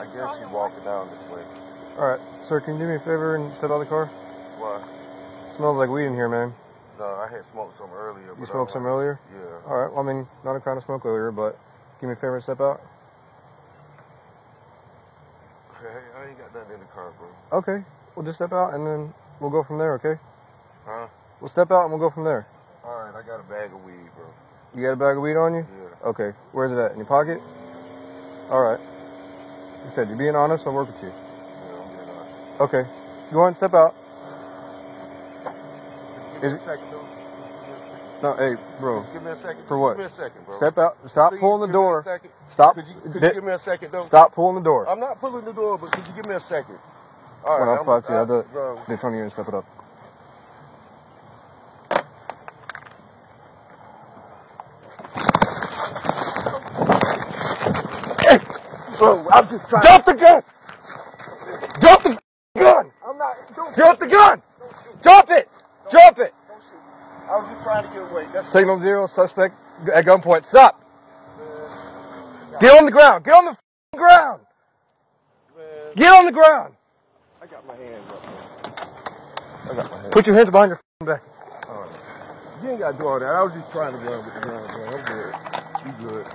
I guess you're walking down this way. Alright, sir, can you do me a favor and step out of the car? Why? It smells like weed in here, man. No, I had smoked some earlier. You smoked some earlier? Yeah. Alright, well, I mean, not a crime to smoke earlier, but give me a favor and step out. Okay, I ain't got nothing in the car, bro. Okay, well, just step out and then we'll go from there, okay? Huh? We'll step out and we'll go from there. Alright, I got a bag of weed, bro. You got a bag of weed on you? Yeah. Okay, where's it at? In your pocket? Alright. You said you're being honest, I'll work with you. Yeah, I'm being honest. Okay, go ahead and step out. Give me a second, though. No, hey, bro. Just give me a second. For what? Give me a second, bro. Step out. Stop pulling the door. Stop. Could you give me a second, though? Stop pulling the door. I'm not pulling the door, but could you give me a second? All right. Well, fuck you. They're trying to step it up. Hey, bro, I'm just trying. Drop the gun. Drop the gun. I'm not. Don't drop the gun. Drop it. Drop it! Don't shoot. I was just trying to get away. That's Signal zero, suspect at gunpoint. Stop! Man, get on the ground! Get on the f***ing ground! Man. Get on the ground! I got my hands up, man. I got my hands. Put your hands behind your f***ing back. All right. You ain't got to do all that. I was just trying to run with the ground, man. I'm good. You good.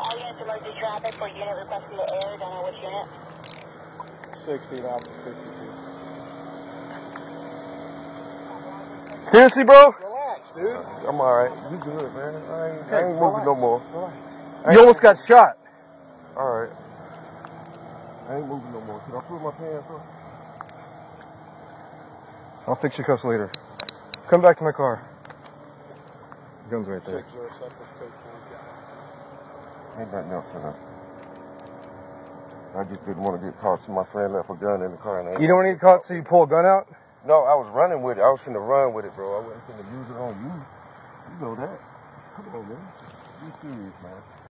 All units emergency traffic for unit requesting the air. Don't know which unit. 16 out of 52. Seriously, bro? Relax, dude. I'm alright. You good, man. I ain't moving no more. Relax. You almost got shot. Alright. I ain't moving no more. Can I put my pants on? I'll fix your cuffs later. Come back to my car. Gun's right there. Ain't nothing else in there. I just didn't want to get caught, so my friend left a gun in the car. And you don't want to get caught, so you pull a gun out? No, I was running with it. I was finna run with it, bro. I wasn't finna use it on you. You know that. Come on, man. Be serious, man.